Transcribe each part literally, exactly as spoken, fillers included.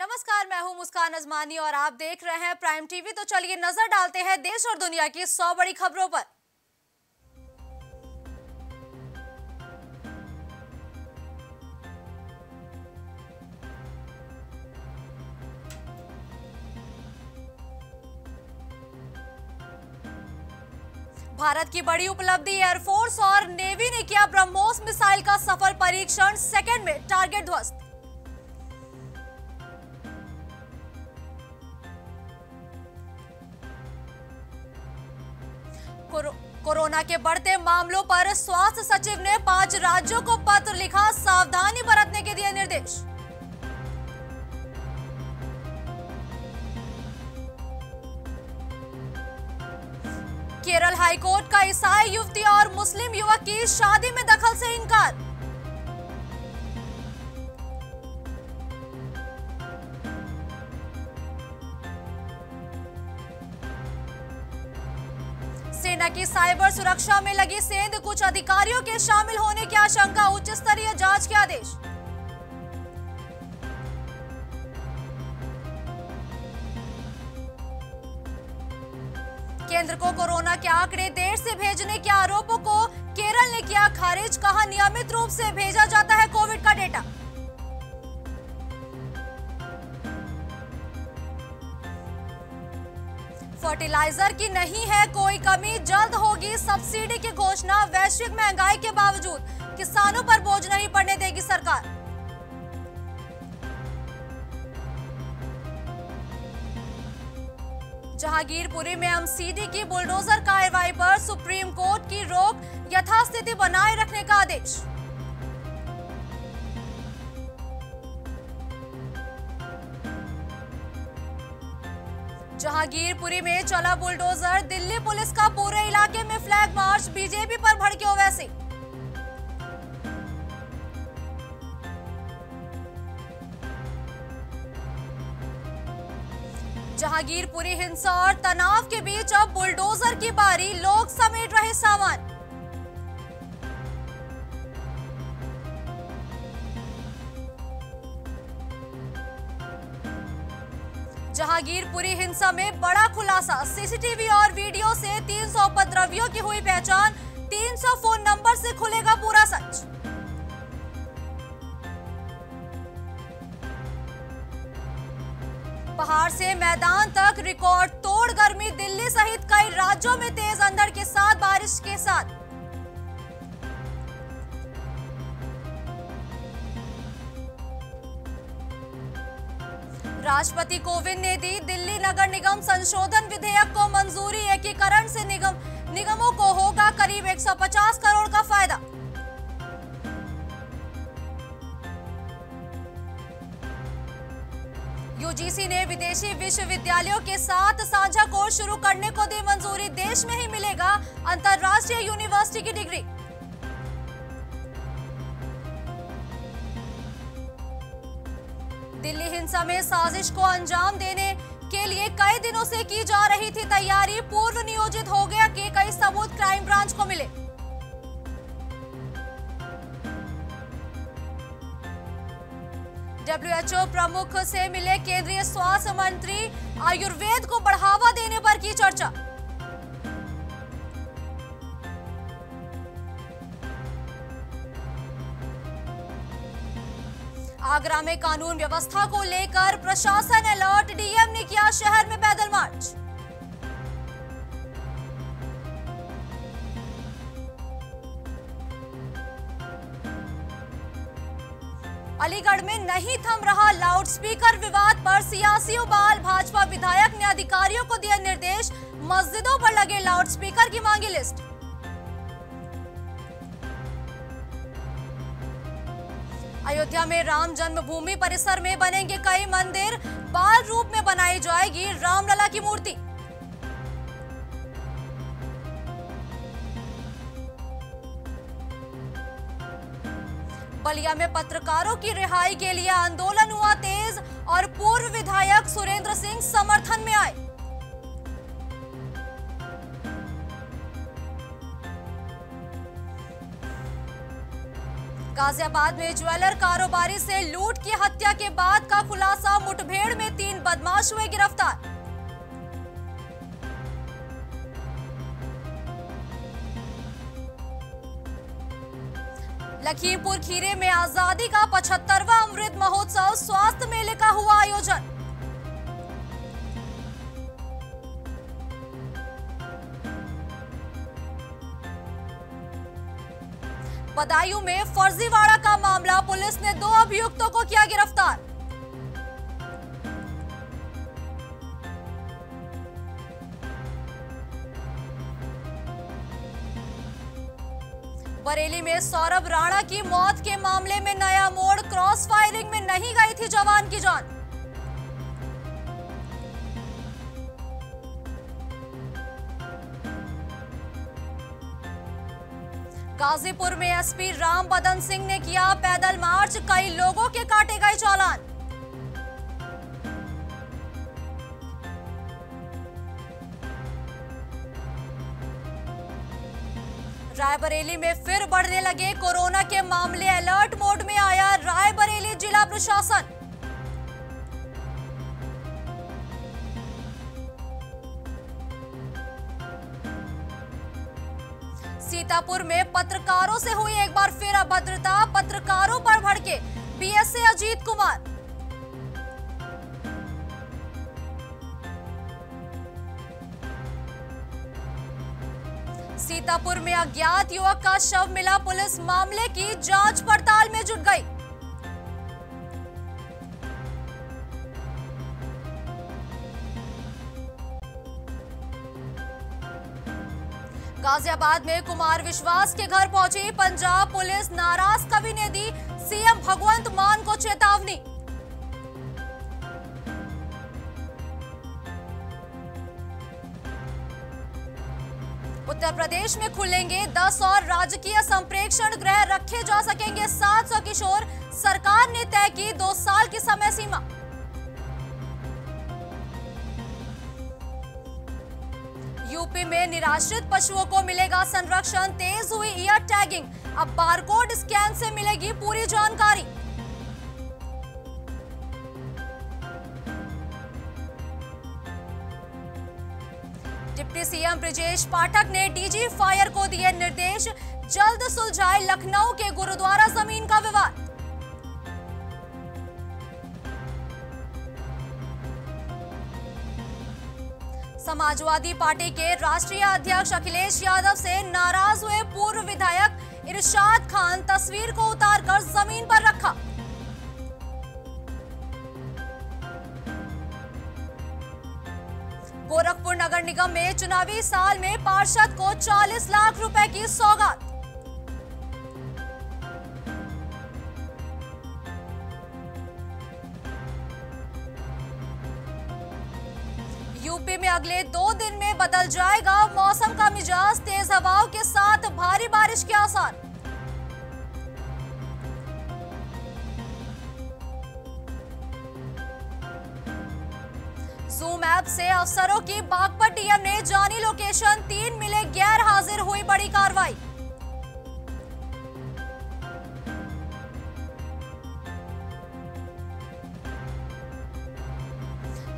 नमस्कार, मैं हूं मुस्कान अजमानी और आप देख रहे हैं प्राइम टीवी। तो चलिए नजर डालते हैं देश और दुनिया की सौ बड़ी खबरों पर। भारत की बड़ी उपलब्धि, एयरफोर्स और नेवी ने किया ब्रह्मोस मिसाइल का सफल परीक्षण, सेकंड में टारगेट ध्वस्त। कोरो, कोरोना के बढ़ते मामलों पर स्वास्थ्य सचिव ने पांच राज्यों को पत्र लिखा, सावधानी बरतने के दिए निर्देश। केरल हाईकोर्ट का ईसाई युवती और मुस्लिम युवक की शादी में दखल से इनकार। सेना की साइबर सुरक्षा में लगी सेंध, कुछ अधिकारियों के शामिल होने की आशंका, उच्च स्तरीय जांच के आदेश। केंद्र को कोरोना के आंकड़े देर से भेजने के आरोपों को केरल ने किया खारिज, कहा नियमित रूप से भेजा जाता है कोविड का डेटा। फर्टिलाइजर की नहीं है कोई कमी, जल्द होगी सब्सिडी की घोषणा, वैश्विक महंगाई के बावजूद किसानों पर बोझ नहीं पड़ने देगी सरकार। जहांगीरपुरी में एमसीडी की बुलडोजर कार्रवाई पर सुप्रीम कोर्ट की रोक, यथास्थिति बनाए रखने का आदेश। जहांगीरपुरी में चला बुलडोजर, दिल्ली पुलिस का पूरे इलाके में फ्लैग मार्च, बीजेपी पर भड़के ओवैसी। जहांगीरपुरी हिंसा और तनाव के बीच अब बुलडोजर की बारी, लोग समेट रहे सामान। जहांगीरपुरी हिंसा में बड़ा खुलासा, सीसीटीवी और वीडियो से तीन सौ उपद्रवियों की हुई पहचान, तीन सौ फोन नंबर से खुलेगा पूरा सच। पहाड़ से मैदान तक रिकॉर्ड तोड़ गर्मी, दिल्ली सहित कई राज्यों में तेज अंधड़ के साथ बारिश के साथ। राष्ट्रपति कोविंद ने दी दिल्ली नगर निगम संशोधन विधेयक को मंजूरी, एकीकरण से निगम निगमों को होगा करीब एक सौ पचास करोड़ का फायदा। यूजीसी ने विदेशी विश्वविद्यालयों के साथ साझा कोर्स शुरू करने को दी मंजूरी, देश में ही मिलेगा अंतर्राष्ट्रीय यूनिवर्सिटी की डिग्री। दिल्ली हिंसा में साजिश को अंजाम देने के लिए कई दिनों से की जा रही थी तैयारी, पूर्व नियोजित हो गया कि कई सबूत क्राइम ब्रांच को मिले। डब्ल्यू एच ओ प्रमुख से मिले केंद्रीय स्वास्थ्य मंत्री, आयुर्वेद को बढ़ावा देने पर की चर्चा। आगरा में कानून व्यवस्था को लेकर प्रशासन अलर्ट, डीएम ने किया शहर में पैदल मार्च। अलीगढ़ में नहीं थम रहा लाउडस्पीकर विवाद पर सियासी उबाल, भाजपा विधायक ने अधिकारियों को दिया निर्देश, मस्जिदों पर लगे लाउडस्पीकर की मांगी लिस्ट। अयोध्या में राम जन्मभूमि परिसर में बनेंगे कई मंदिर, बाल रूप में बनाई जाएगी रामलला की मूर्ति। बलिया में पत्रकारों की रिहाई के लिए आंदोलन हुआ तेज, और पूर्व विधायक सुरेंद्र सिंह समर्थन में आए। गाजियाबाद में ज्वेलर कारोबारी से लूट की हत्या के बाद का खुलासा, मुठभेड़ में तीन बदमाश हुए गिरफ्तार। लखीमपुर खीरे में आजादी का पचहत्तरवां अमृत महोत्सव स्वास्थ्य मेले का हुआ आयोजन। बदायूं में फर्जीवाड़ा का मामला, पुलिस ने दो अभियुक्तों को किया गिरफ्तार। बरेली में सौरव राणा की मौत के मामले में नया मोड़, क्रॉस फायरिंग में नहीं गई थी जवान की जान। गाजीपुर में एसपी रामबदन सिंह ने किया पैदल मार्च, कई लोगों के काटे गए चालान। रायबरेली में फिर बढ़ने लगे कोरोना के मामले, अलर्ट मोड में आया रायबरेली जिला प्रशासन। सीतापुर में पत्रकारों से हुई एक बार फिर अभद्रता, पत्रकारों पर भड़के बीएसए अजीत कुमार। सीतापुर में अज्ञात युवक का शव मिला, पुलिस मामले की जांच पड़ताल में जुट गई। गाजियाबाद में कुमार विश्वास के घर पहुंची पंजाब पुलिस, नाराज कवि ने दी सीएम भगवंत मान को चेतावनी। उत्तर प्रदेश में खुलेंगे दस और राजकीय संप्रेक्षण गृह, रखे जा सकेंगे सात सौ किशोर, सरकार ने तय की दो साल की समय सीमा। यूपी में निराश्रित पशुओं को मिलेगा संरक्षण, तेज हुई ईयर टैगिंग, अब बारकोड स्कैन से मिलेगी पूरी जानकारी। डिप्टी सीएम बृजेश पाठक ने डीजी फायर को दिए निर्देश, जल्द सुलझाए लखनऊ के गुरुद्वारा जमीन का विवाद। समाजवादी पार्टी के राष्ट्रीय अध्यक्ष अखिलेश यादव से नाराज हुए पूर्व विधायक इरशाद खान, तस्वीर को उतारकर जमीन पर रखा। गोरखपुर नगर निगम में चुनावी साल में पार्षद को चालीस लाख रुपए की सौगात। यूपी में अगले दो दिन में बदल जाएगा मौसम का मिजाज, तेज हवाओं के साथ भारी बारिश के आसार। जूम ऐप से अफसरों की बागपत डीएम ने जानी लोकेशन, तीन मिले गैर हाजिर, हुई बड़ी कार्रवाई।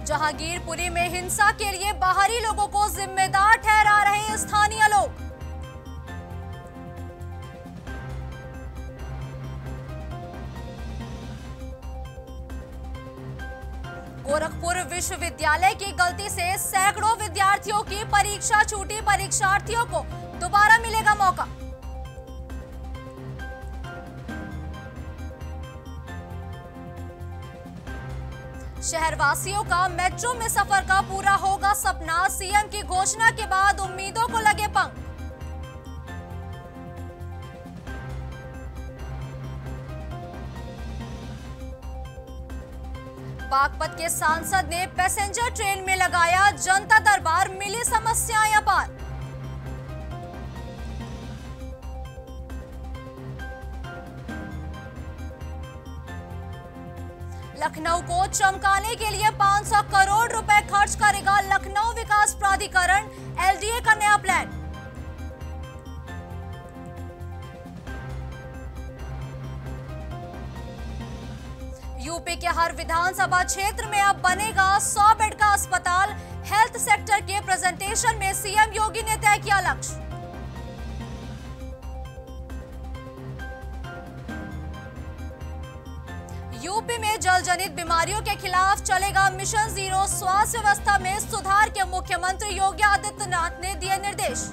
जहांगीरपुरी में हिंसा के लिए बाहरी लोगों को जिम्मेदार ठहरा रहे स्थानीय लोग। गोरखपुर विश्वविद्यालय की गलती से सैकड़ों विद्यार्थियों की परीक्षा छूटी, परीक्षार्थियों को दोबारा मिलेगा मौका। शहरवासियों का मेट्रो में सफर का पूरा होगा सपना, सीएम की घोषणा के बाद उम्मीदों को लगे पंख। बागपत के सांसद ने पैसेंजर ट्रेन में लगाया जनता दरबार, मिली समस्याएं पार। लखनऊ को चमकाने के लिए पाँच सौ करोड़ रुपए खर्च करेगा लखनऊ विकास प्राधिकरण, एलडीए का नया प्लान। यूपी के हर विधानसभा क्षेत्र में अब बनेगा सौ बेड का अस्पताल। हेल्थ सेक्टर के प्रेजेंटेशन में सीएम योगी ने तय किया लक्ष्य। यूपी में जल जनित बीमारियों के खिलाफ चलेगा मिशन जीरो। स्वास्थ्य व्यवस्था में सुधार के मुख्यमंत्री योगी आदित्यनाथ ने दिए निर्देश।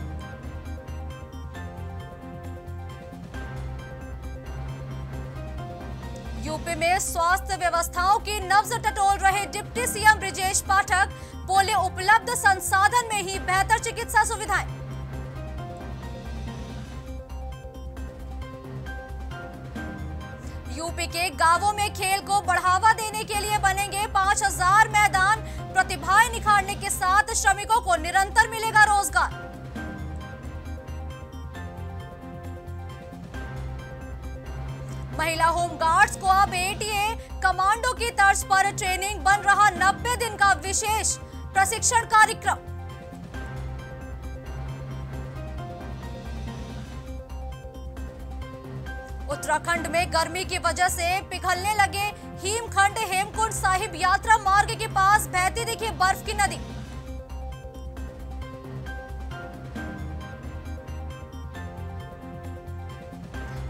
यूपी में स्वास्थ्य व्यवस्थाओं की नब्ज टटोल रहे डिप्टी सीएम बृजेश पाठक बोले, उपलब्ध संसाधन में ही बेहतर चिकित्सा सुविधाएं। यूपी के गांवों में खेल को बढ़ावा देने के लिए बनेंगे पाँच हज़ार मैदान। प्रतिभाएं निखारने के साथ श्रमिकों को निरंतर मिलेगा रोजगार। महिला होमगार्ड्स को अब ए टी ए कमांडो की तर्ज पर ट्रेनिंग, बन रहा नब्बे दिन का विशेष प्रशिक्षण कार्यक्रम। उत्तराखंड में गर्मी की वजह से पिघलने लगे हिमखंड। हेमकुंड साहिब यात्रा मार्ग के पास बहती दिखी बर्फ की नदी।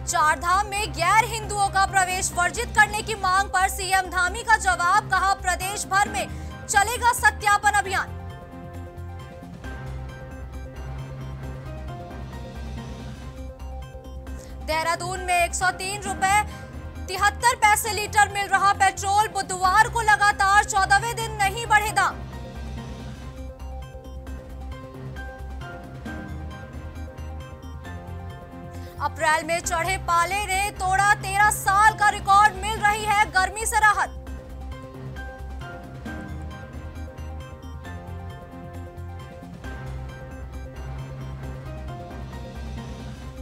चारधाम में गैर हिंदुओं का प्रवेश वर्जित करने की मांग पर सीएम धामी का जवाब, कहा प्रदेश भर में चलेगा सत्यापन अभियान। देहरादून में एक सौ तीन रुपए तिहत्तर पैसे लीटर मिल रहा पेट्रोल। बुधवार को लगातार चौदहवें दिन नहीं बढ़े दाम। अप्रैल में चढ़े पाले ने तोड़ा तेरह साल का रिकॉर्ड, मिल रही है गर्मी से राहत।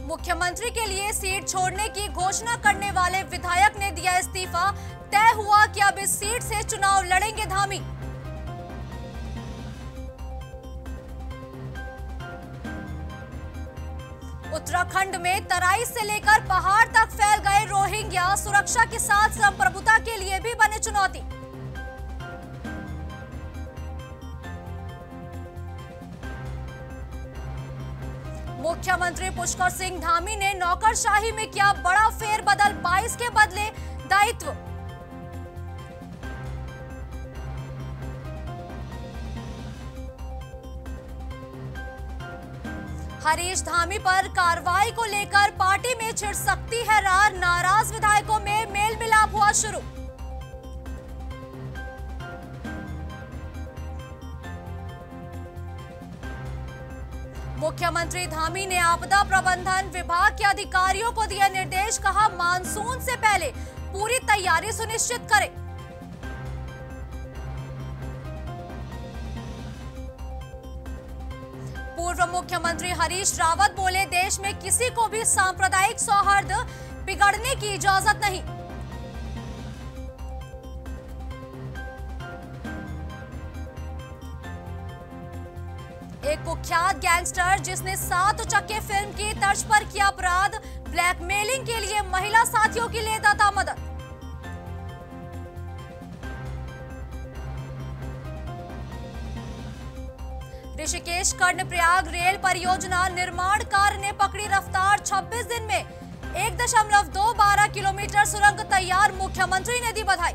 मुख्यमंत्री के लिए सीट छोड़ने की घोषणा करने वाले विधायक ने दिया इस्तीफा। तय हुआ कि अब इस सीट से चुनाव लड़ेंगे धामी। उत्तराखंड में तराई से लेकर पहाड़ तक फैल गए रोहिंग्या, सुरक्षा के साथ संप्रभुता के लिए भी बने चुनौती। मुख्यमंत्री पुष्कर सिंह धामी ने नौकरशाही में किया बड़ा फेरबदल, बाईस के बदले दायित्व। हरीश धामी पर कार्रवाई को लेकर पार्टी में छिड़ सकती है रार, नाराज विधायकों में मेल मिलाप हुआ शुरू। मुख्यमंत्री धामी ने आपदा प्रबंधन विभाग के अधिकारियों को दिया निर्देश, कहा मानसून से पहले पूरी तैयारी सुनिश्चित करें। पूर्व मुख्यमंत्री हरीश रावत बोले, देश में किसी को भी सांप्रदायिक सौहार्द बिगड़ने की इजाजत नहीं। एक कुख्यात गैंगस्टर जिसने सात चक्के फिल्म की तर्ज पर किया अपराध, ब्लैकमेलिंग के लिए महिला साथियों की लेता था मदद। ऋषिकेश कर्णप्रयाग रेल परियोजना निर्माण कार्य ने पकड़ी रफ्तार, छब्बीस दिन में एक दशमलव दो बारह किलोमीटर सुरंग तैयार, मुख्यमंत्री ने दी बधाई।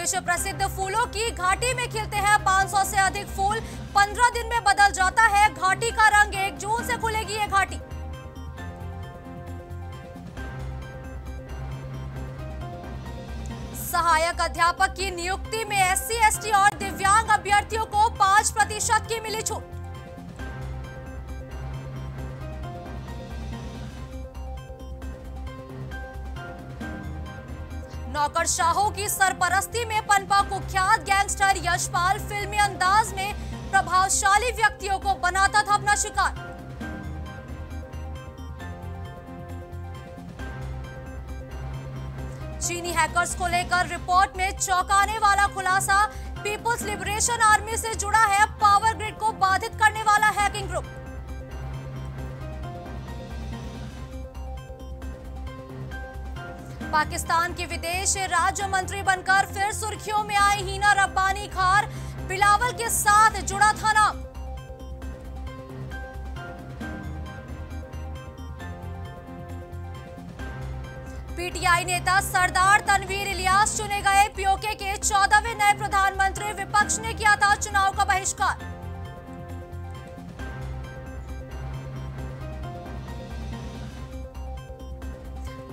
विश्व प्रसिद्ध फूलों की घाटी में खिलते हैं पाँच सौ से अधिक फूल, पंद्रह दिन में बदल जाता है घाटी का रंग। एक जून से खुलेगी ये घाटी। सहायक अध्यापक की नियुक्ति में एससी, एसटी और दिव्यांग अभ्यर्थियों को पाँच प्रतिशत की मिली छूट। नौकरशाहों की सरपरस्ती में पनपा कुख्यात गैंगस्टर यशपाल, फिल्मी अंदाज में प्रभावशाली व्यक्तियों को बनाता था अपना शिकार। चीनी हैकर्स को लेकर रिपोर्ट में चौंकाने वाला खुलासा, पीपुल्स लिबरेशन आर्मी से जुड़ा है पावर ग्रिड को बाधित करने वाला हैकिंग ग्रुप। पाकिस्तान की विदेश राज्य मंत्री बनकर फिर सुर्खियों में आई हीना रब्बानी खार, बिलावल के साथ जुड़ा था नाम। पीटीआई नेता सरदार तनवीर इलियास चुने गए पीओके के चौदहवें नए प्रधानमंत्री, विपक्ष ने किया था चुनाव का बहिष्कार।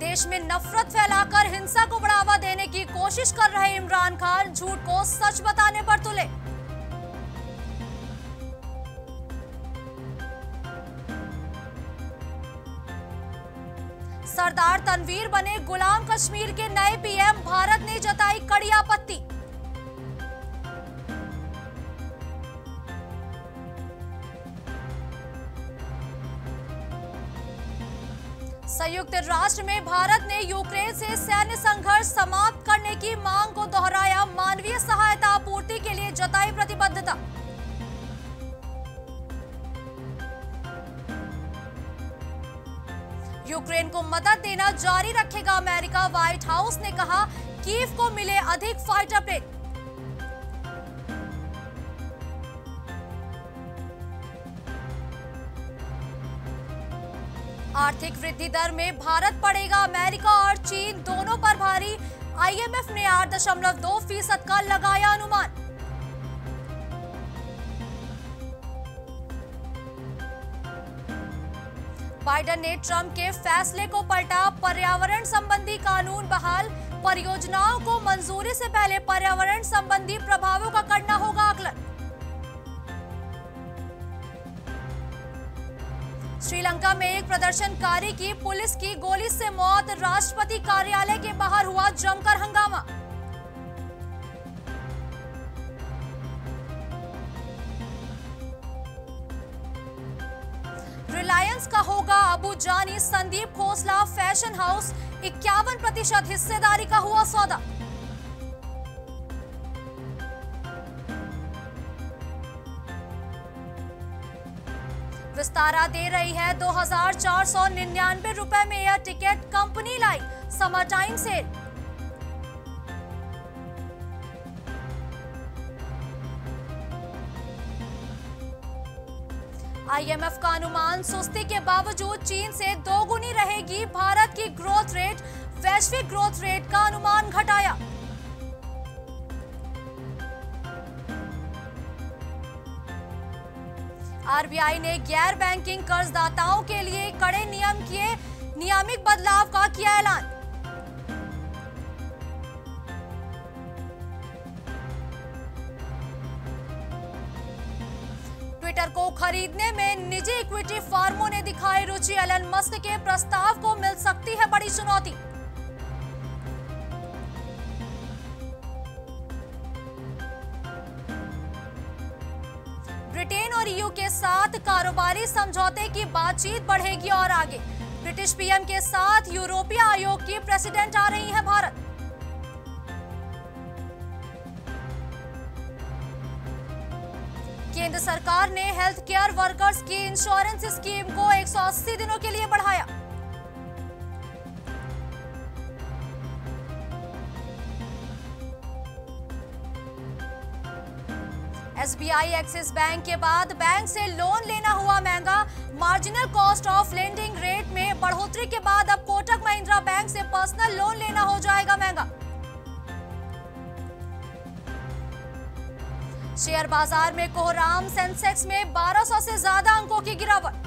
देश में नफरत फैलाकर हिंसा को बढ़ावा देने की कोशिश कर रहे इमरान खान, झूठ को सच बताने पर तुले। सरदार तनवीर बने गुलाम कश्मीर के नए पीएम, भारत ने जताई कड़ी आपत्ति। संयुक्त राष्ट्र में भारत ने यूक्रेन से सैन्य संघर्ष समाप्त करने की मांग को दोहराया, मानवीय सहायता आपूर्ति के लिए जताई प्रतिबद्धता। यूक्रेन को मदद देना जारी रखेगा अमेरिका, व्हाइट हाउस ने कहा। कीव को मिले अधिक फाइटर प्लेन। आर्थिक वृद्धि दर में भारत पड़ेगा अमेरिका और चीन दोनों पर भारी, आईएमएफ ने आठ दशमलव दो फीसद का लगाया अनुमान। बाइडन ने ट्रंप के फैसले को पलटा, पर्यावरण संबंधी कानून बहाल, परियोजनाओं को मंजूरी से पहले पर्यावरण संबंधी प्रभावों का करना होगा आकलन। श्रीलंका में एक प्रदर्शनकारी की पुलिस की गोली से मौत, राष्ट्रपति कार्यालय के बाहर हुआ जमकर हंगामा। रिलायंस का होगा अबू जानी संदीप खोसला फैशन हाउस, इक्यावन प्रतिशत हिस्सेदारी का हुआ सौदा। विस्तारा दे रही है दो हजार चार सौ निन्यानवे रुपए में यह टिकट, कंपनी लाई समर टाइम सेल। आईएमएफ का अनुमान, सुस्ती के बावजूद चीन से दोगुनी रहेगी भारत की ग्रोथ रेट, वैश्विक ग्रोथ रेट का अनुमान घटाया। आरबीआई ने गैर बैंकिंग कर्जदाताओं के लिए कड़े नियम किए, नियामक बदलाव का किया ऐलान। ट्विटर को खरीदने में निजी इक्विटी फर्मों ने दिखाई रुचि, एलन मस्क के प्रस्ताव को मिल सकती है बड़ी चुनौती। ब्रिटेन और ईयू के साथ कारोबारी समझौते की बातचीत बढ़ेगी और आगे, ब्रिटिश पीएम के साथ यूरोपीय आयोग की प्रेसिडेंट आ रही है भारत। केंद्र सरकार ने हेल्थ केयर वर्कर्स की इंश्योरेंस स्कीम को एक सौ अस्सी दिनों के लिए बढ़ाया। एसबीआई एक्सिस बैंक के बाद बैंक से लोन लेना हुआ महंगा, marginal cost of lending rate में बढ़ोतरी के बाद अब कोटक महिंद्रा बैंक से पर्सनल लोन लेना हो जाएगा महंगा। शेयर बाजार में कोहराम, सेंसेक्स में बारह सौ से ज्यादा अंकों की गिरावट।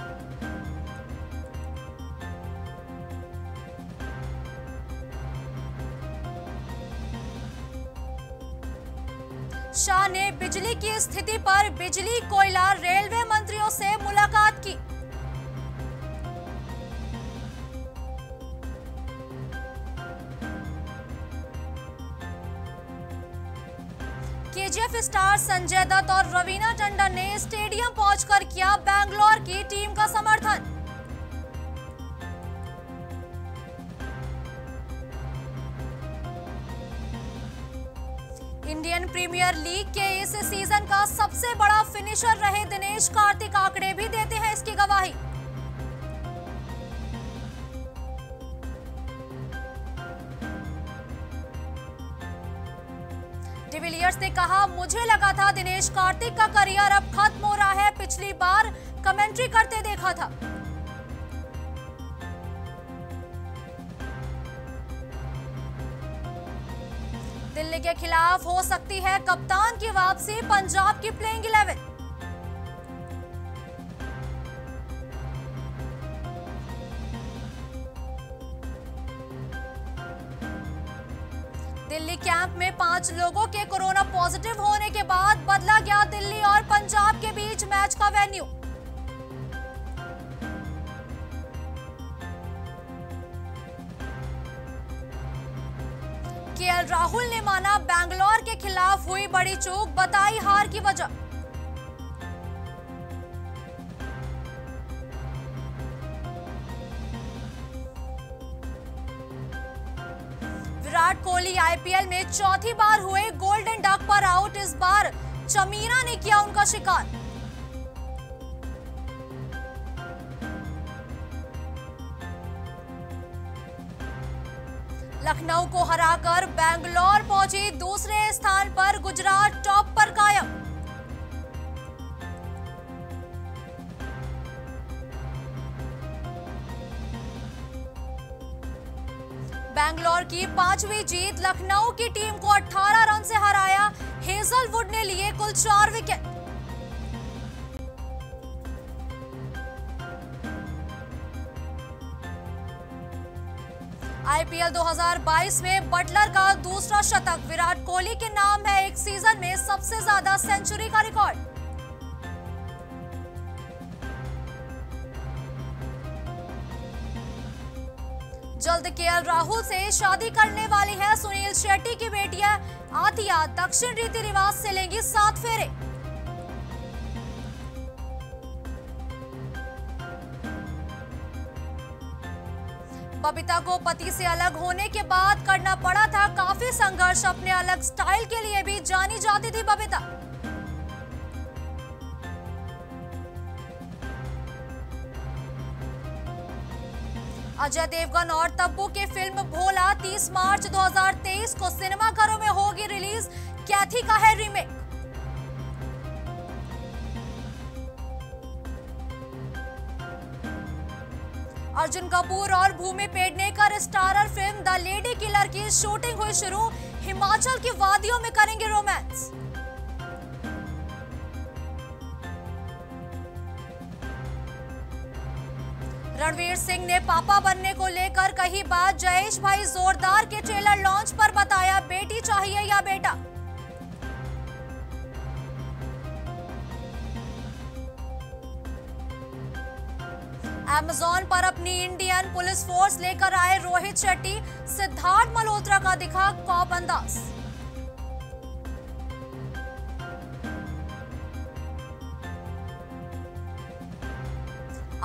शाह ने बिजली की स्थिति पर बिजली, कोयला, रेलवे मंत्रियों से मुलाकात की। केजीएफ स्टार संजय दत्त और रवीना टंडन ने स्टेडियम पहुंचकर किया बैंगलोर की टीम का समर्थन। इंडियन प्रीमियर लीग के इस सीजन का सबसे बड़ा फिनिशर रहे दिनेश कार्तिक, आंकड़े भी देते हैं इसकी गवाही। डिविलियर्स ने कहा, मुझे लगा था दिनेश कार्तिक का करियर अब खत्म हो रहा है, पिछली बार कमेंट्री करते देखा था। दिल्ली के खिलाफ हो सकती है कप्तान की वापसी, पंजाब की प्लेइंग इलेवन। दिल्ली कैंप में पांच लोगों के कोरोना पॉजिटिव होने के बाद बदला गया दिल्ली और पंजाब के बीच मैच का वेन्यू। केएल राहुल ने माना बैंगलोर के खिलाफ हुई बड़ी चूक, बताई हार की वजह। विराट कोहली आईपीएल में चौथी बार हुए गोल्डन डक पर आउट, इस बार चमीना ने किया उनका शिकार। लखनऊ को हराकर बैंगलोर पहुंची दूसरे स्थान पर, गुजरात टॉप पर कायम। बैंगलोर की पांचवी जीत, लखनऊ की टीम को अठारह रन से हराया, हेजलवुड ने लिए कुल चार विकेट। आईपीएल दो हज़ार बाईस में बटलर का दूसरा शतक, विराट कोहली के नाम है एक सीजन में सबसे ज्यादा सेंचुरी का रिकॉर्ड। जल्द केएल राहुल से शादी करने वाली है सुनील शेट्टी की बेटियां आतिया, दक्षिण रीति रिवाज से लेंगी सात फेरे। बबिता को पति से अलग होने के बाद करना पड़ा था काफी संघर्ष, अपने अलग स्टाइल के लिए भी जानी जाती थी बबिता। अजय देवगन और तब्बू की फिल्म भोला तीस मार्च दो हज़ार तेईस को सिनेमाघरों में होगी रिलीज, कैथी का है रीमेक। अर्जुन कपूर और Bhumi Pednekar starrer film the lady killer की शूटिंग हुई शुरू, हिमाचल की वादियों में करेंगे रोमांस। रणवीर सिंह ने पापा बनने को लेकर कही बात, जयेश भाई जोरदार के ट्रेलर लॉन्च पर बताया, बेटी चाहिए या बेटा। अमेज़न पर अपनी इंडियन पुलिस फोर्स लेकर आए रोहित शेट्टी, सिद्धार्थ मल्होत्रा का दिखा कॉप अंदाज।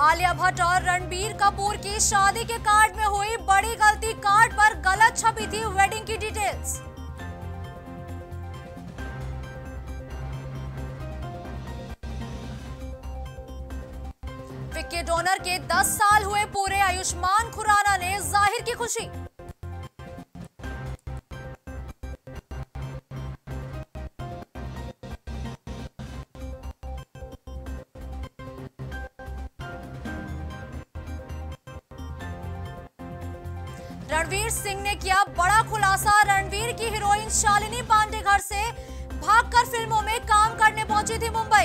आलिया भट्ट और रणबीर कपूर की शादी के कार्ड में हुई बड़ी गलती, कार्ड पर गलत छपी थी वेडिंग की डिटेल्स। विक्की डोनर के दस साल हुए पूरे, आयुष्मान खुराना ने जाहिर की खुशी। रणवीर सिंह ने किया बड़ा खुलासा, रणवीर की हीरोइन शालिनी पांडे घर से भागकर फिल्मों में काम करने पहुंची थी मुंबई।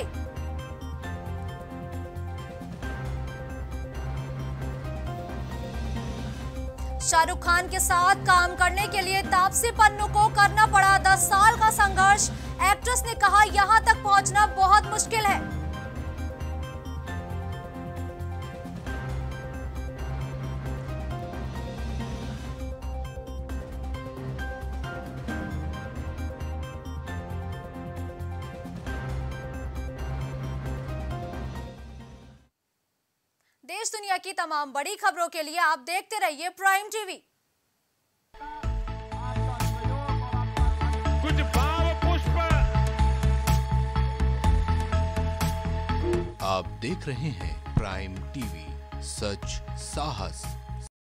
शाहरुख खान के साथ काम करने के लिए तापसी पन्नू को करना पड़ा दस साल का संघर्ष, एक्ट्रेस ने कहा यहां तक पहुंचना बहुत मुश्किल है। देश दुनिया की तमाम बड़ी खबरों के लिए आप देखते रहिए प्राइम टीवी। कुछ भाव पुष्प, आप देख रहे हैं प्राइम टीवी, सच साहस